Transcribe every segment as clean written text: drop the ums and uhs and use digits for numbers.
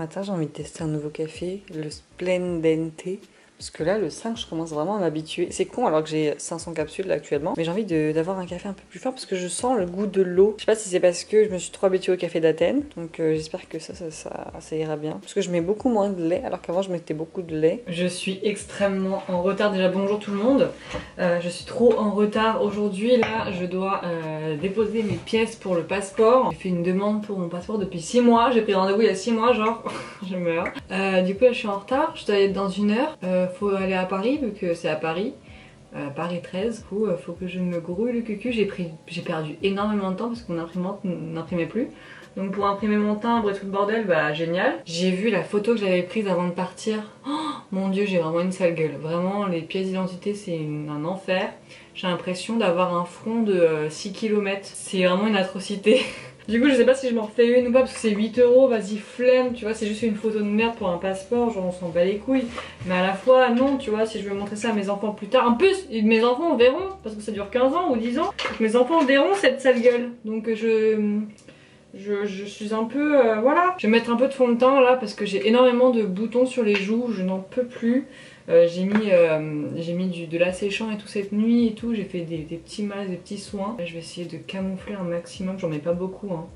matin, j'ai envie de tester un nouveau café, le Splendente. Parce que là, le 5, je commence vraiment à m'habituer. C'est con alors que j'ai 500 capsules là, actuellement. Mais j'ai envie d'avoir un café un peu plus fort parce que je sens le goût de l'eau. Je sais pas si c'est parce que je me suis trop habituée au café d'Athènes. Donc j'espère que ça ira bien. Parce que je mets beaucoup moins de lait alors qu'avant je mettais beaucoup de lait. Je suis extrêmement en retard. Déjà bonjour tout le monde. Je suis trop en retard aujourd'hui. Là, je dois déposer mes pièces pour le passeport. J'ai fait une demande pour mon passeport depuis 6 mois. J'ai pris rendez-vous il y a 6 mois, genre je meurs. Du coup là, je suis en retard. Je dois y être dans une heure. Faut aller à Paris vu que c'est à Paris, Paris 13. Du coup, faut que je me grouille le cucu. J'ai perdu énormément de temps parce que mon imprimante n'imprimait plus. Donc pour imprimer mon timbre et tout le bordel, bah génial. J'ai vu la photo que j'avais prise avant de partir. Oh, mon dieu, j'ai vraiment une sale gueule. Vraiment, les pièces d'identité, c'est un enfer. J'ai l'impression d'avoir un front de 6 km. C'est vraiment une atrocité. Du coup, je sais pas si je m'en refais une ou pas parce que c'est 8 €, vas-y, flemme, tu vois, c'est juste une photo de merde pour un passeport, genre on s'en bat les couilles. Mais à la fois, non, tu vois, si je veux montrer ça à mes enfants plus tard, en plus, mes enfants verront, parce que ça dure 15 ans ou 10 ans, mes enfants verront cette sale gueule. Donc je suis un peu, voilà. Je vais mettre un peu de fond de teint là parce que j'ai énormément de boutons sur les joues, je n'en peux plus. J'ai mis de l'asséchant et tout cette nuit et tout, j'ai fait des petits masques, des petits soins. Là, je vais essayer de camoufler un maximum, j'en mets pas beaucoup hein,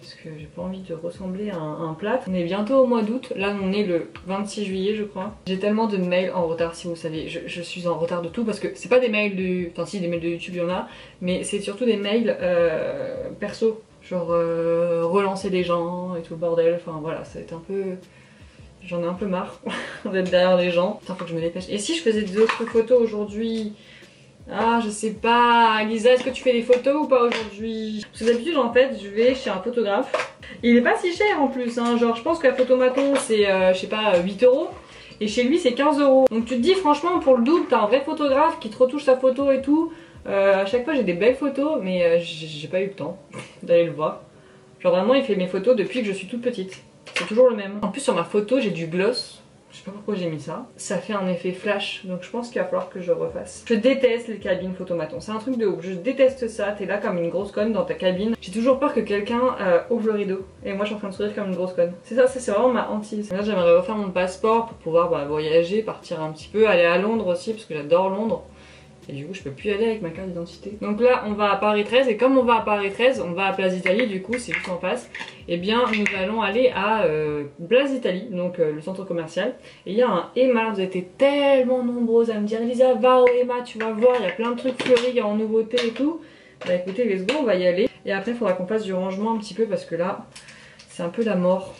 parce que j'ai pas envie de ressembler à un plâtre. On est bientôt au mois d'août, là on est le 26 juillet je crois. J'ai tellement de mails en retard si vous savez, je suis en retard de tout parce que c'est pas des mails de... Enfin si, des mails de YouTube il y en a, mais c'est surtout des mails perso. Genre relancer les gens et tout le bordel, enfin voilà, ça a été un peu... J'en ai un peu marre d'être derrière les gens. Putain, faut que je me dépêche. Et si je faisais d'autres photos aujourd'hui? Ah, je sais pas. Lisa, est-ce que tu fais des photos ou pas aujourd'hui? Parce que d'habitude, en fait, je vais chez un photographe. Il est pas si cher en plus, hein. Genre, je pense que la photo maton, c'est, je sais pas, 8 €. Et chez lui, c'est 15 €. Donc tu te dis, franchement, pour le double, t'as un vrai photographe qui te retouche sa photo et tout. À chaque fois, j'ai des belles photos, mais j'ai pas eu le temps d'aller le voir. Genre, vraiment, il fait mes photos depuis que je suis toute petite. C'est toujours le même. En plus sur ma photo j'ai du gloss. Je sais pas pourquoi j'ai mis ça. Ça fait un effet flash. Donc je pense qu'il va falloir que je refasse. Je déteste les cabines photomaton. C'est un truc de ouf. Je déteste ça. T'es là comme une grosse conne dans ta cabine. J'ai toujours peur que quelqu'un ouvre le rideau. Et moi je suis en train de sourire comme une grosse conne. C'est ça, c'est vraiment ma hantise. Là j'aimerais refaire mon passeport pour pouvoir bah, voyager, partir un petit peu. Aller à Londres aussi parce que j'adore Londres. Et du coup je peux plus y aller avec ma carte d'identité. Donc là on va à Paris 13 et comme on va à Paris 13 on va à Place d'Italie, du coup c'est juste en face. Et bien nous allons aller à Place d'Italie, donc le centre commercial. Et il y a un Hema, vous étiez tellement nombreuses à me dire Elisa va au Hema, tu vas voir, il y a plein de trucs fleuris en nouveauté et tout. Bah écoutez let's go, on va y aller. Et après il faudra qu'on fasse du rangement un petit peu parce que là c'est un peu la mort.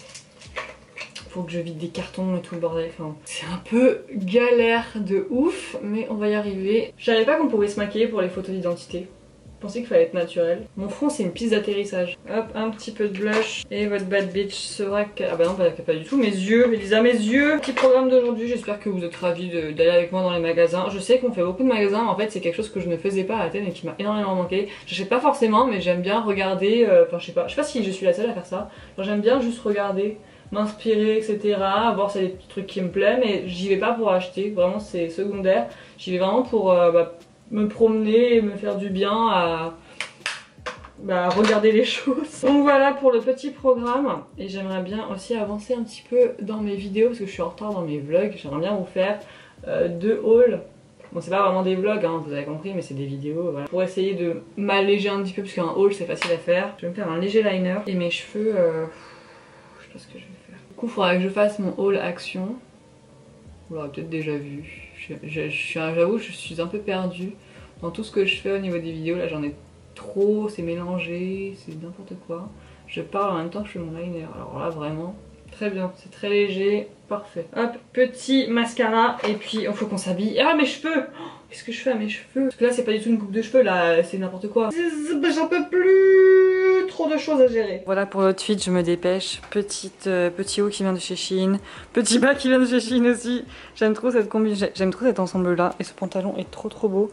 Faut que je vide des cartons et tout le bordel, enfin, c'est un peu galère de ouf, mais on va y arriver. Je savais pas qu'on pouvait se maquiller pour les photos d'identité. Je pensais qu'il fallait être naturel. Mon front c'est une piste d'atterrissage. Hop, un petit peu de blush et votre bad bitch sera... Ah bah non, pas du tout, mes yeux, Elisa, mes yeux. Petit programme d'aujourd'hui, j'espère que vous êtes ravis d'aller avec moi dans les magasins. Je sais qu'on fait beaucoup de magasins, en fait c'est quelque chose que je ne faisais pas à Athènes et qui m'a énormément manqué. J'achète pas forcément, mais j'aime bien regarder, enfin je sais pas si je suis la seule à faire ça. J'aime bien juste regarder, m'inspirer, etc. Voir c'est des petits trucs qui me plaisent, mais j'y vais pas pour acheter, vraiment c'est secondaire. J'y vais vraiment pour bah, me promener et me faire du bien à bah, regarder les choses. Donc voilà pour le petit programme. Et j'aimerais bien aussi avancer un petit peu dans mes vidéos parce que je suis en retard dans mes vlogs. J'aimerais bien vous faire 2 hauls. Bon c'est pas vraiment des vlogs hein, vous avez compris, mais c'est des vidéos voilà. Pour essayer de m'alléger un petit peu parce qu'un haul c'est facile à faire. Je vais me faire un léger liner et mes cheveux, je sais pas ce que je vais. Du coup, il faudra que je fasse mon haul action. Vous l'aurez peut-être déjà vu. J'avoue, je suis un peu perdue dans tout ce que je fais au niveau des vidéos. Là, j'en ai trop, c'est mélangé, c'est n'importe quoi. Je parle en même temps que je fais mon liner. Alors là, vraiment, très bien. C'est très léger, parfait. Hop, petit mascara. Et puis, il faut qu'on s'habille. Ah, mes cheveux! Qu'est-ce que je fais à mes cheveux? Parce que là, c'est pas du tout une coupe de cheveux, là, c'est n'importe quoi. J'en peux plus! Trop de choses à gérer. Voilà pour l'outfit, je me dépêche. Petit haut qui vient de chez Shein, petit bas qui vient de chez Shein aussi. J'aime trop cette combi, j'aime trop cet ensemble là et ce pantalon est trop beau.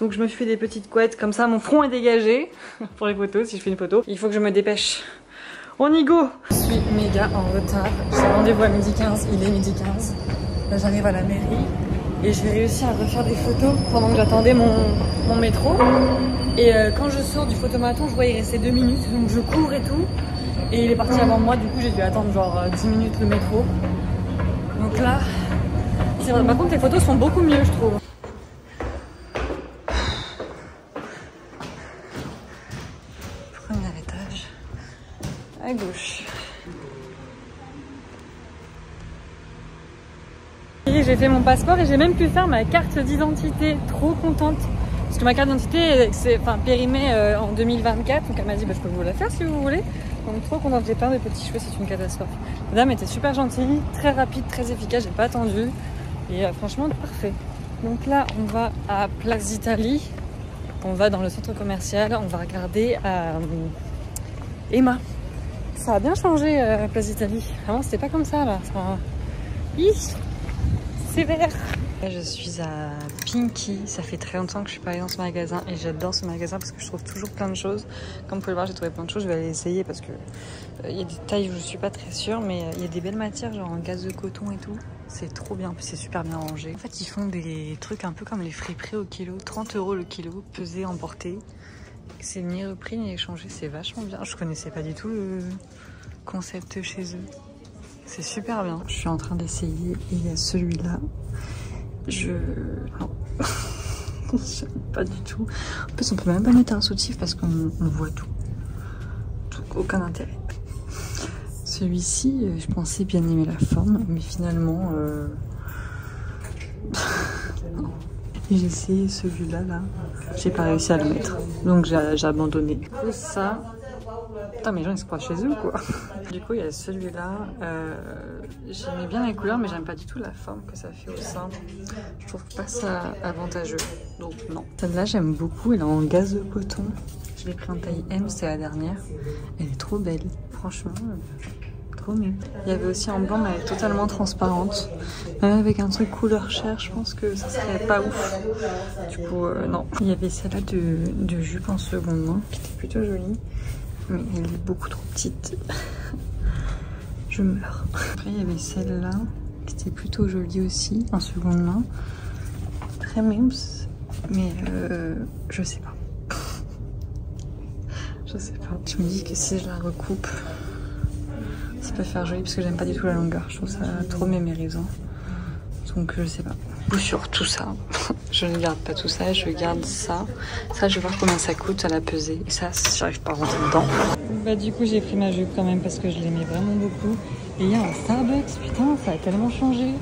Donc je me fais des petites couettes comme ça, mon front est dégagé pour les photos, si je fais une photo. Il faut que je me dépêche. On y go. Je suis méga en retard. J'ai rendez-vous à 12h15, il est 12h15. Là j'arrive à la mairie et je vais réussir à refaire des photos pendant que j'attendais mon métro. Et quand je sors du photomaton, je vois il restait 2 minutes, donc je cours et tout. et il est parti avant moi, du coup j'ai dû attendre genre 10 minutes le métro. Donc là, c'est vrai. Par contre les photos sont beaucoup mieux je trouve. Premier étage, à gauche. J'ai fait mon passeport et j'ai même pu faire ma carte d'identité, trop contente. Parce que ma carte d'identité c'est périmée en 2024, donc elle m'a dit bah, je peux vous la faire si vous voulez. Donc trop contente, j'ai plein de petits cheveux, c'est une catastrophe. La dame était super gentille, très rapide, très efficace, j'ai pas attendu. Et franchement parfait. Donc là on va à Place d'Italie, on va dans le centre commercial, on va regarder Emma. Ça a bien changé Place d'Italie, avant c'était pas comme ça là. Enfin, sévère. Je suis à Pimkie, ça fait très longtemps que je suis pas allée dans ce magasin et j'adore ce magasin parce que je trouve toujours plein de choses. Comme vous pouvez le voir, j'ai trouvé plein de choses, je vais aller essayer parce que il y a des tailles où je suis pas très sûre, mais il y a des belles matières genre en gaze de coton et tout. C'est trop bien, c'est super bien rangé. En fait, ils font des trucs un peu comme les friperies au kilo, 30 € le kilo, pesé, emporté. C'est ni repris ni échangé, c'est vachement bien. Je connaissais pas du tout le concept chez eux. C'est super bien. Je suis en train d'essayer et il y a celui-là. Non. J'aime pas du tout. En plus, on peut même pas mettre un soutif parce qu'on voit tout. Aucun intérêt. Celui-ci, je pensais bien aimer la forme, mais finalement... J'ai essayé celui-là, là. J'ai pas réussi à le mettre. Donc j'ai abandonné. Et ça... Putain, mais les gens ils se croient chez eux quoi. Du coup il y a celui-là, j'aimais bien les couleurs mais j'aime pas du tout la forme que ça fait au sein. Je trouve pas ça avantageux, donc non. Celle-là j'aime beaucoup, elle est en gaze de coton. Je l'ai pris en taille M, c'était la dernière. Elle est trop belle, franchement, trop mieux. Il y avait aussi en blanc mais elle est totalement transparente. Même avec un truc couleur chair, je pense que ça serait pas ouf. Du coup non. Il y avait celle-là de jupe en seconde main qui était plutôt jolie. Mais elle est beaucoup trop petite. Je meurs. Après il y avait celle-là qui était plutôt jolie aussi, en seconde main. Très mimes. Mais je sais pas. Je sais pas. Je me dis que si je la recoupe, ça peut faire joli parce que j'aime pas du tout la longueur. Je trouve ça trop mémérisant. Donc je sais pas. Ou sur tout ça. Je ne garde pas tout ça, je garde ça. Ça, je vais voir combien ça coûte à la pesée. Et ça, j'arrive pas à rentrer dedans. Bah, du coup, j'ai pris ma jupe quand même parce que je l'aimais vraiment beaucoup. Et il y a un Starbucks, putain, ça a tellement changé.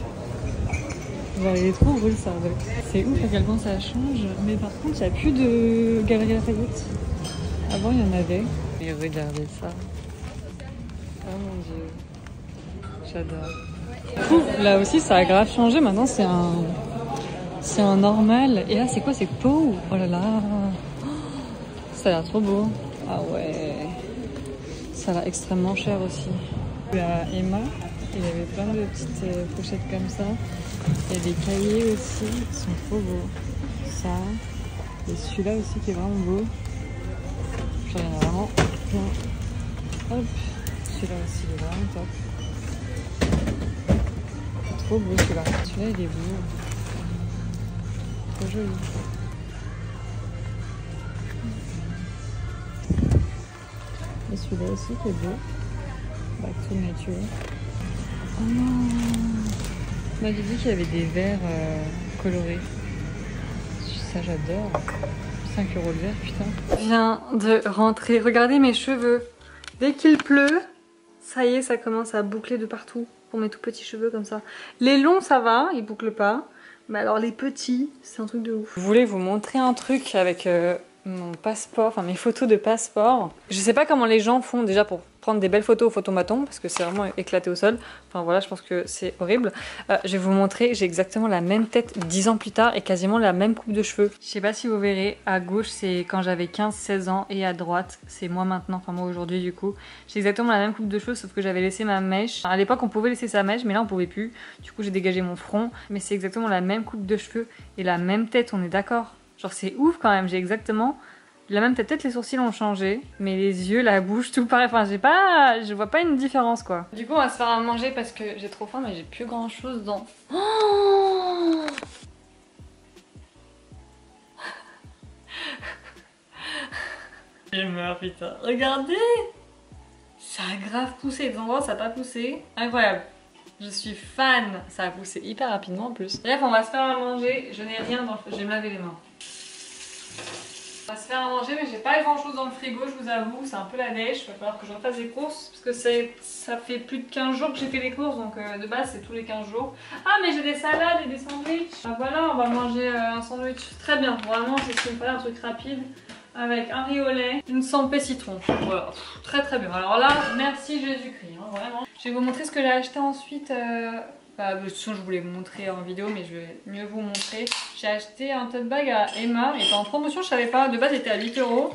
Genre, il est trop beau le Starbucks. C'est ouf à quel point ça change. Mais par contre, il n'y a plus de Galeries Lafayette. Avant, il y en avait. Et regardez ça. Oh mon dieu. J'adore. Du coup, là aussi, ça a grave changé. Maintenant, c'est un. C'est un normal. Et là, c'est quoi? C'est peau? Oh là là. Ça a l'air trop beau. Ah ouais. Ça a l'air extrêmement cher aussi. Là, Emma, il y avait plein de petites pochettes comme ça. Il y a des cahiers aussi qui sont trop beaux. Ça. Et celui-là aussi qui est vraiment beau. J'en ai vraiment plein. Hop. Celui-là aussi, il est vraiment top. Trop beau celui-là. Celui-là, il est beau. Joli. Et celui-là aussi qui est beau. Back to nature. Oh non. On m'avait dit qu'il y avait des verres colorés. Ça j'adore. 5 € le verre, putain. Je viens de rentrer. Regardez mes cheveux. Dès qu'il pleut, ça y est, ça commence à boucler de partout. Pour mes tout petits cheveux comme ça. Les longs, ça va, ils bouclent pas. Mais alors les petits, c'est un truc de ouf. Je voulais vous montrer un truc avec mon passeport, enfin mes photos de passeport. Je sais pas comment les gens font déjà pour prendre des belles photos au photomaton, parce que c'est vraiment éclaté au sol. Enfin voilà, je pense que c'est horrible. Je vais vous montrer, j'ai exactement la même tête 10 ans plus tard et quasiment la même coupe de cheveux. Je sais pas si vous verrez, à gauche c'est quand j'avais 15-16 ans et à droite c'est moi maintenant, enfin moi aujourd'hui du coup. J'ai exactement la même coupe de cheveux sauf que j'avais laissé ma mèche. À l'époque on pouvait laisser sa mèche mais là on pouvait plus. Du coup j'ai dégagé mon front, mais c'est exactement la même coupe de cheveux et la même tête, on est d'accord? Genre c'est ouf quand même, j'ai exactement la même tête, peut-être les sourcils ont changé, mais les yeux, la bouche, tout pareil, enfin j'ai pas, je vois pas une différence quoi. Du coup on va se faire à manger parce que j'ai trop faim mais j'ai plus grand chose dans... Oh je meurs putain, regardez, ça grave poussé, des endroits ça a pas poussé, incroyable. Je suis fan, ça a poussé hyper rapidement en plus. Bref, on va se faire à manger, je n'ai rien dans le frigo, je vais me laver les mains. On va se faire à manger mais j'ai pas grand chose dans le frigo, je vous avoue, c'est un peu la dèche, il va falloir que je refasse des courses parce que ça fait plus de 15 jours que j'ai fait les courses, donc de base c'est tous les 15 jours. Ah mais j'ai des salades et des sandwichs. Ah voilà, on va manger un sandwich, très bien, vraiment c'est ce qu'il me fallait, un truc rapide. Avec un riz au lait, une sempée citron. Voilà, pff, très très bien. Alors là, merci Jésus-Christ, hein, vraiment. Je vais vous montrer ce que j'ai acheté ensuite. De toute façon, je voulais vous montrer en vidéo, mais je vais mieux vous montrer. J'ai acheté un tote bag à Emma. Il était en promotion, je savais pas. De base, il était à 8 €.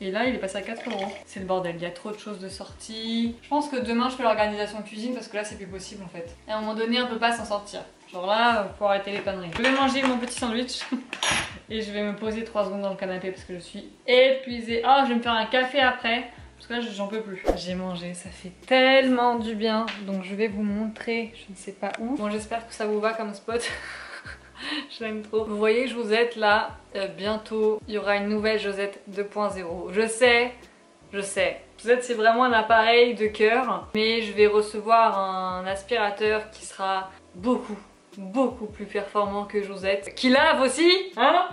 Et là, il est passé à 4 €. C'est le bordel, il y a trop de choses de sortie. Je pense que demain, je fais l'organisation cuisine parce que là, c'est plus possible en fait. Et à un moment donné, on peut pas s'en sortir. Genre là, faut arrêter les conneries. Je vais manger mon petit sandwich. Et je vais me poser 3 secondes dans le canapé parce que je suis épuisée. Oh, je vais me faire un café après. Parce que là, j'en peux plus. J'ai mangé, ça fait tellement du bien. Donc je vais vous montrer, je ne sais pas où. Bon, j'espère que ça vous va comme spot. Je l'aime trop. Vous voyez, Josette là. Bientôt, il y aura une nouvelle Josette 2.0. Je sais, je sais. Josette, c'est vraiment un appareil de cœur. Mais je vais recevoir un aspirateur qui sera beaucoup plus performant que Josette, qui lave aussi, hein.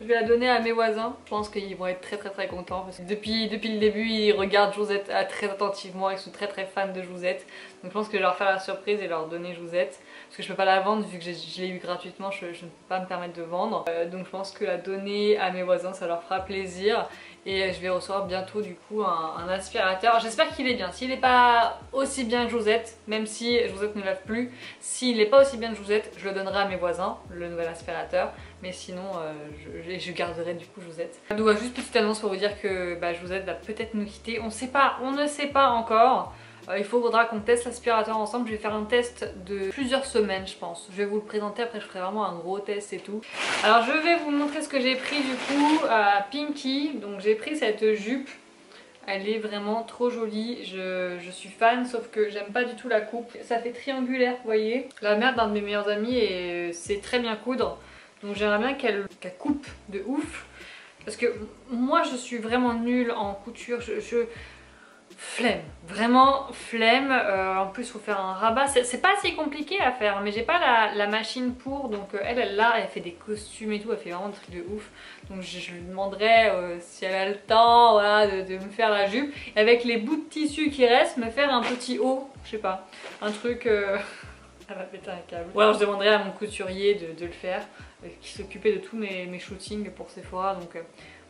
Je vais la donner à mes voisins, je pense qu'ils vont être très contents parce que depuis le début ils regardent Josette très attentivement, ils sont très fans de Josette, donc je pense que je vais leur faire la surprise et leur donner Josette parce que je peux pas la vendre vu que je l'ai eu gratuitement, je ne peux pas me permettre de vendre, donc je pense que la donner à mes voisins ça leur fera plaisir. Et je vais recevoir bientôt du coup un aspirateur. J'espère qu'il est bien. S'il n'est pas aussi bien que Josette, même si Josette ne lave plus, s'il n'est pas aussi bien que Josette, je le donnerai à mes voisins, le nouvel aspirateur. Mais sinon, je garderai du coup Josette. Donc juste petite annonce pour vous dire que bah, Josette va peut-être nous quitter. On ne sait pas, on ne sait pas encore. Il faudra qu'on teste l'aspirateur ensemble. Je vais faire un test de plusieurs semaines je pense. Je vais vous le présenter après, je ferai vraiment un gros test et tout. Alors je vais vous montrer ce que j'ai pris du coup à Pimkie. Donc j'ai pris cette jupe. Elle est vraiment trop jolie. Je suis fan, sauf que j'aime pas du tout la coupe. Ça fait triangulaire, vous voyez. La mère d'un de mes meilleurs amis sait très bien coudre. Donc j'aimerais bien qu'elle coupe de ouf. Parce que moi je suis vraiment nulle en couture. Flemme, vraiment flemme, en plus faut faire un rabat, c'est pas si compliqué à faire mais j'ai pas la machine pour, donc elle là elle fait des costumes et tout, elle fait vraiment des trucs de ouf, donc je lui demanderai si elle a le temps voilà, de me faire la jupe, et avec les bouts de tissu qui restent me faire un petit haut, je sais pas, un truc, elle va péter un câble, ou alors je demanderai à mon couturier de le faire, qui s'occupait de tous mes shootings pour Sephora, donc...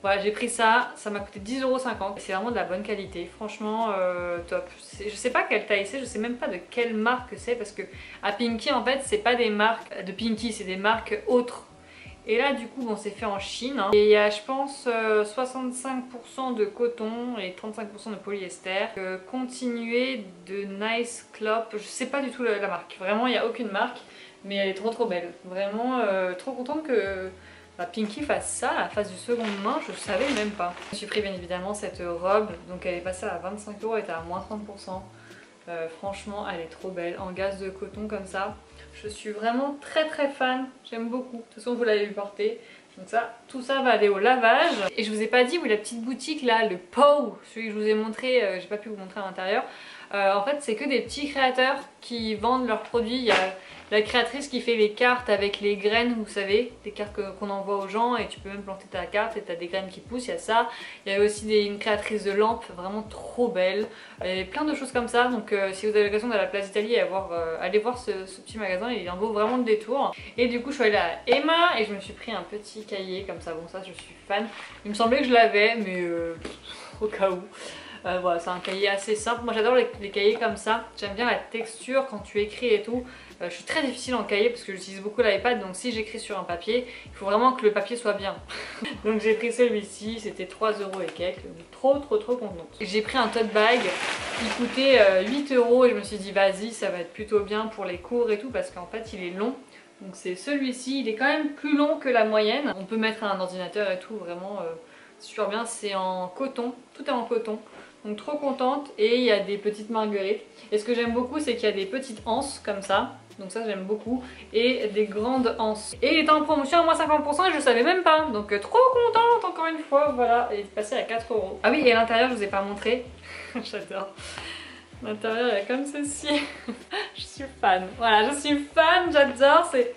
Voilà, j'ai pris ça, ça m'a coûté 10,50 €. C'est vraiment de la bonne qualité, franchement top. Je sais pas quelle taille c'est, je sais même pas de quelle marque c'est parce que à Pimkie en fait c'est pas des marques de Pimkie, c'est des marques autres. Et là du coup bon c'est fait en Chine hein. Et il y a je pense 65% de coton et 35% de polyester. Continuer de Nice Clop, je sais pas du tout la marque, vraiment il n'y a aucune marque. Mais elle est trop belle, vraiment trop contente que... Pimkie fasse ça, la face du second main, je savais même pas. Je me suis pris bien évidemment cette robe, donc elle est passée à 25 €, elle était à moins 30%. Franchement, elle est trop belle, en gaze de coton comme ça. Je suis vraiment très fan, j'aime beaucoup. De toute façon, vous l'avez vu porter. Donc ça, tout ça va aller au lavage. Et je vous ai pas dit, oui, la petite boutique là, le POW, celui que je vous ai montré, j'ai pas pu vous montrer à l'intérieur. En fait, c'est que des petits créateurs qui vendent leurs produits. Il y a la créatrice qui fait les cartes avec les graines, vous savez, des cartes qu'on envoie aux gens et tu peux même planter ta carte et t'as des graines qui poussent, il y a ça. Il y a aussi une créatrice de lampes vraiment trop belle. Il y a plein de choses comme ça, donc si vous avez l'occasion d'aller à la Place d'Italie, allez voir ce petit magasin, il en vaut vraiment le détour. Et du coup, je suis allée à Emma et je me suis pris un petit cahier comme ça, bon ça je suis fan. Il me semblait que je l'avais, mais au cas où. Voilà, c'est un cahier assez simple, moi j'adore les cahiers comme ça, j'aime bien la texture quand tu écris et tout. Je suis très difficile en cahier parce que j'utilise beaucoup l'iPad, donc si j'écris sur un papier, il faut vraiment que le papier soit bien. Donc j'ai pris celui-ci, c'était 3 € et quelques, donc trop contente. J'ai pris un tote bag, il coûtait 8 € et je me suis dit vas-y ça va être plutôt bien pour les cours et tout parce qu'en fait il est long. Donc c'est celui-ci, il est quand même plus long que la moyenne, on peut mettre un ordinateur et tout, vraiment super bien, c'est en coton, tout est en coton. Donc trop contente, et il y a des petites marguerites. Et ce que j'aime beaucoup, c'est qu'il y a des petites anses comme ça. Donc ça j'aime beaucoup, et des grandes anses. Et il était en promotion à moins 50% et je savais même pas. Donc trop contente encore une fois, voilà, il est passé à 4 €. Ah oui, et l'intérieur je vous ai pas montré. J'adore. L'intérieur est comme ceci. Je suis fan. Voilà, je suis fan, j'adore, c'est...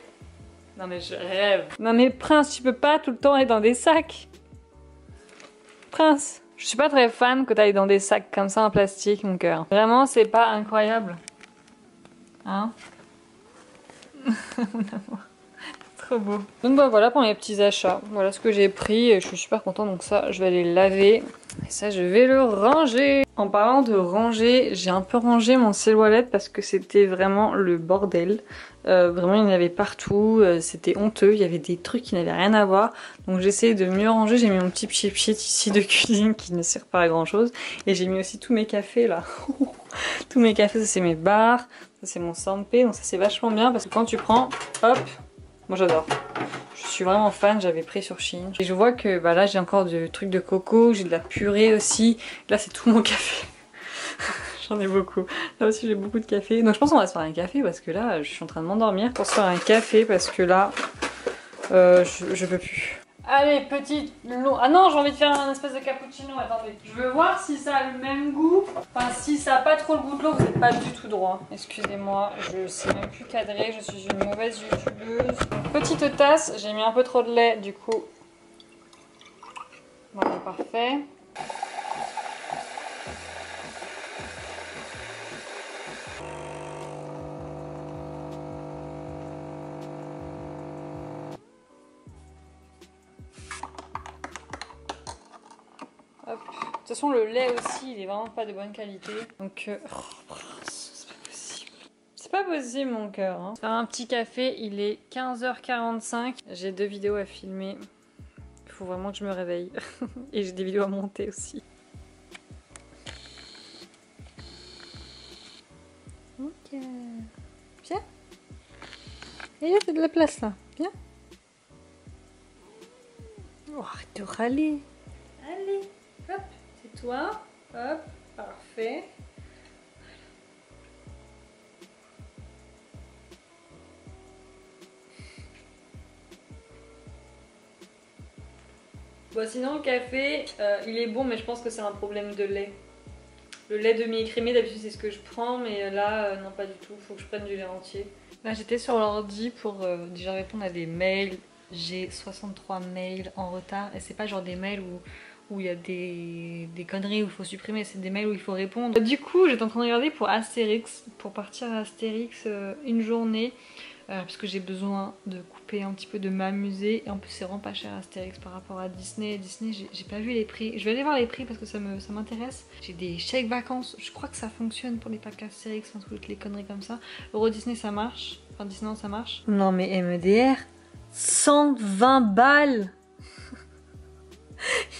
Non mais je rêve. Non mais Prince, tu peux pas tout le temps aller dans des sacs. Prince, je suis pas très fan que t'ailles dans des sacs comme ça en plastique, mon cœur. Vraiment, c'est pas incroyable. Hein? Mon amour, trop beau. Donc bah voilà pour mes petits achats. Voilà ce que j'ai pris et je suis super contente. Donc ça je vais aller laver et ça je vais le ranger. En parlant de ranger, j'ai un peu rangé mon silhouette parce que c'était vraiment le bordel. Vraiment il y en avait partout, c'était honteux, il y avait des trucs qui n'avaient rien à voir. Donc j'ai essayé de mieux ranger, j'ai mis mon petit pchit-pchit ici de cuisine qui ne sert pas à grand chose. Et j'ai mis aussi tous mes cafés là. Tous mes cafés, ça c'est mes bars, ça c'est mon Sanpei, donc ça c'est vachement bien parce que quand tu prends, hop, moi j'adore. Je suis vraiment fan, j'avais pris sur Shein. Et je vois que bah, là j'ai encore du truc de coco, j'ai de la purée aussi. Là c'est tout mon café. J'en ai beaucoup. Là aussi j'ai beaucoup de café. Donc je pense qu'on va se faire un café parce que là je suis en train de m'endormir. Pour se faire un café parce que là je peux plus. Allez, petite long... Ah non, j'ai envie de faire un espèce de cappuccino, attendez. Je veux voir si ça a le même goût. Enfin, si ça n'a pas trop le goût de l'eau, vous n'êtes pas du tout droit. Excusez-moi, je sais même plus cadrer, je suis une mauvaise youtubeuse. Petite tasse, j'ai mis un peu trop de lait, du coup... Voilà, parfait. De toute façon, le lait aussi, il est vraiment pas de bonne qualité. Donc, oh, c'est pas possible. C'est pas possible, mon cœur. Hein. Faire un petit café, il est 15 h 45. J'ai 2 vidéos à filmer. Il faut vraiment que je me réveille. Et j'ai des vidéos à monter aussi. Ok. Viens. Et là, t'as de la place, là. Viens. Oh, arrête de râler. Allez, hop. Toi, hop, parfait. Bon, sinon le café, il est bon, mais je pense que c'est un problème de lait. Le lait demi-écrémé, d'habitude c'est ce que je prends, mais là, non pas du tout, faut que je prenne du lait entier. Là, j'étais sur l'ordi pour déjà répondre à des mails. J'ai 63 mails en retard, et c'est pas genre des mails où il y a des conneries où il faut supprimer, c'est des mails où il faut répondre. Du coup, j'étais en train de regarder pour Astérix, pour partir à Astérix une journée, parce que j'ai besoin de couper un petit peu, de m'amuser, et en plus c'est vraiment pas cher Astérix par rapport à Disney. Disney, j'ai pas vu les prix, je vais aller voir les prix parce que ça m'intéresse. J'ai des chèques vacances, je crois que ça fonctionne pour les packs Astérix, enfin toutes les conneries comme ça. Euro Disney ça marche, enfin Disneyland ça marche. Non mais MEDR, 120 balles.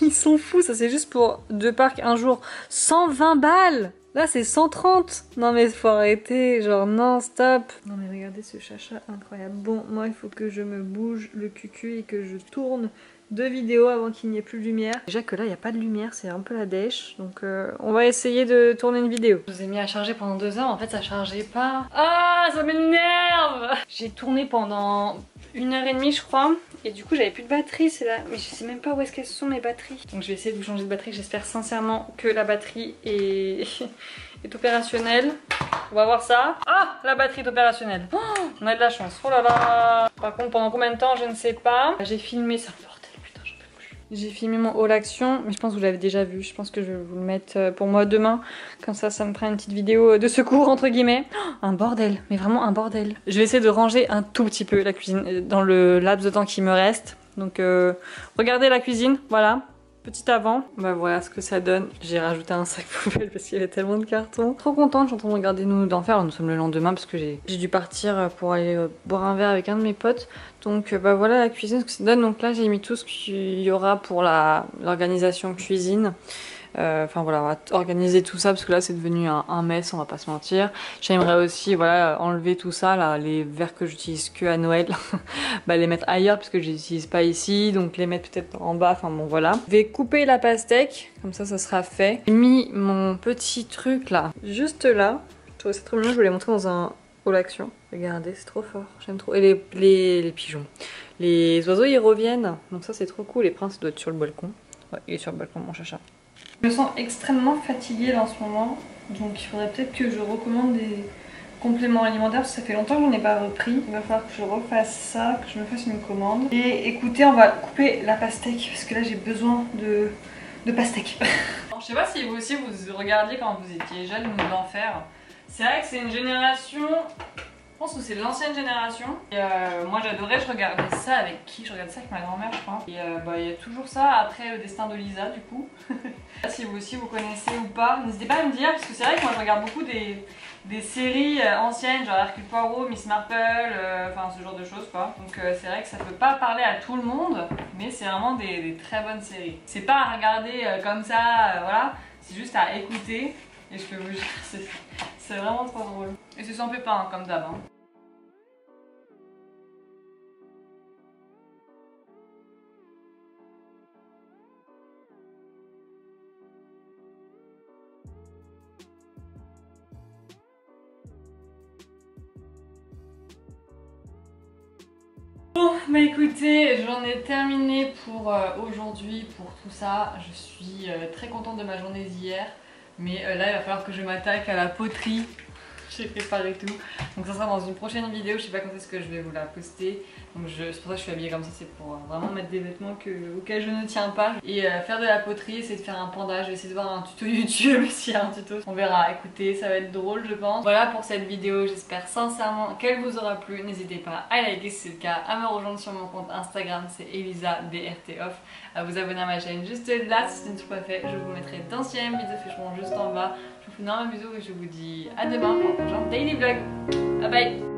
Ils sont fous, ça c'est juste pour 2 parcs un jour. 120 balles! Là c'est 130! Non mais faut arrêter, genre non, stop! Non mais regardez ce chacha incroyable. Bon, moi il faut que je me bouge le cucu et que je tourne 2 vidéos avant qu'il n'y ait plus de lumière. Déjà que là il n'y a pas de lumière, c'est un peu la dèche. Donc on va essayer de tourner une vidéo. Je vous ai mis à charger pendant 2 heures, en fait ça chargeait pas. Ah, ça m'énerve! J'ai tourné pendant 1 heure et demie je crois. Et du coup j'avais plus de batterie, c'est là, mais je sais même pas où est-ce qu'elles sont mes batteries. Donc je vais essayer de vous changer de batterie, j'espère sincèrement que la batterie est opérationnelle. On va voir ça. Ah, la batterie est opérationnelle. Oh, on a de la chance, oh là là. Par contre pendant combien de temps je ne sais pas. J'ai filmé ça, bordel, putain j'en peux plus. J'ai filmé mon haul action, mais je pense que vous l'avez déjà vu, je pense que je vais vous le mettre pour moi demain. Comme ça, ça me fera une petite vidéo de secours entre guillemets. Un bordel, mais vraiment un bordel. Je vais essayer de ranger un tout petit peu la cuisine dans le laps de temps qui me reste. Donc regardez la cuisine, voilà, petit avant. Bah voilà ce que ça donne. J'ai rajouté un sac poubelle parce qu'il y avait tellement de cartons. Trop contente, je suis en train de regarder Nounou d'Enfer. Alors nous sommes le lendemain parce que j'ai dû partir pour aller boire un verre avec un de mes potes. Donc bah voilà la cuisine, ce que ça donne. Donc là j'ai mis tout ce qu'il y aura pour l'organisation cuisine. Enfin voilà, organiser tout ça parce que là c'est devenu un mess, on va pas se mentir. J'aimerais aussi voilà, enlever tout ça, là, les verres que j'utilise que à Noël, bah, les mettre ailleurs parce que je les utilise pas ici, donc les mettre peut-être en bas, enfin bon voilà. Je vais couper la pastèque, comme ça ça sera fait. J'ai mis mon petit truc là, juste là. Je trouvais ça trop mignon, je voulais montrer dans un haul action. Regardez, c'est trop fort, j'aime trop. Et les pigeons, les oiseaux ils reviennent, donc ça c'est trop cool. Les princes doivent être sur le balcon. Ouais, il est sur le balcon mon chacha. Je me sens extrêmement fatiguée là en ce moment, donc il faudrait peut-être que je recommande des compléments alimentaires parce que ça fait longtemps que j'en ai pas repris. Il va falloir que je refasse ça, que je me fasse une commande. Et écoutez, on va couper la pastèque parce que là j'ai besoin de pastèque. Alors, je sais pas si vous aussi vous regardiez quand vous étiez jeune ou d'enfer. C'est vrai que c'est une génération, je pense que c'est l'ancienne génération. Et moi j'adorais, je regardais ça avec qui? Je regardais ça avec ma grand-mère je crois. Et bah il y a toujours ça après le destin de Lisa du coup. Si vous aussi vous connaissez ou pas, n'hésitez pas à me dire parce que c'est vrai que moi je regarde beaucoup des séries anciennes genre Hercule Poirot, Miss Marple, enfin ce genre de choses quoi. Donc c'est vrai que ça peut pas parler à tout le monde, mais c'est vraiment des très bonnes séries. C'est pas à regarder comme ça, voilà, c'est juste à écouter. Et je peux vous dire, c'est vraiment trop drôle. Et c'est sans pépin, hein, comme d'hab. Hein. Bon, bah écoutez, j'en ai terminé pour aujourd'hui, pour tout ça. Je suis très contente de ma journée d'hier. Mais là il va falloir que je m'attaque à la poterie. J'ai préparé tout. Donc ça sera dans une prochaine vidéo, je sais pas quand est-ce que je vais vous la poster. Donc c'est pour ça que je suis habillée comme ça, c'est pour vraiment mettre des vêtements auxquels je ne tiens pas. Et faire de la poterie, essayer de faire un pendage, essayer de voir un tuto YouTube s'il y a un tuto. On verra, écoutez, ça va être drôle je pense. Voilà pour cette vidéo, j'espère sincèrement qu'elle vous aura plu. N'hésitez pas à liker si c'est le cas, à me rejoindre sur mon compte Instagram, c'est ElisaBrtoff, à vous abonner à ma chaîne juste là si ce n'est pas fait. Je vous mettrai d'anciennes vidéos ficheront juste en bas. Je vous fais un énorme bisou et je vous dis à demain pour un prochain daily vlog. Bye bye.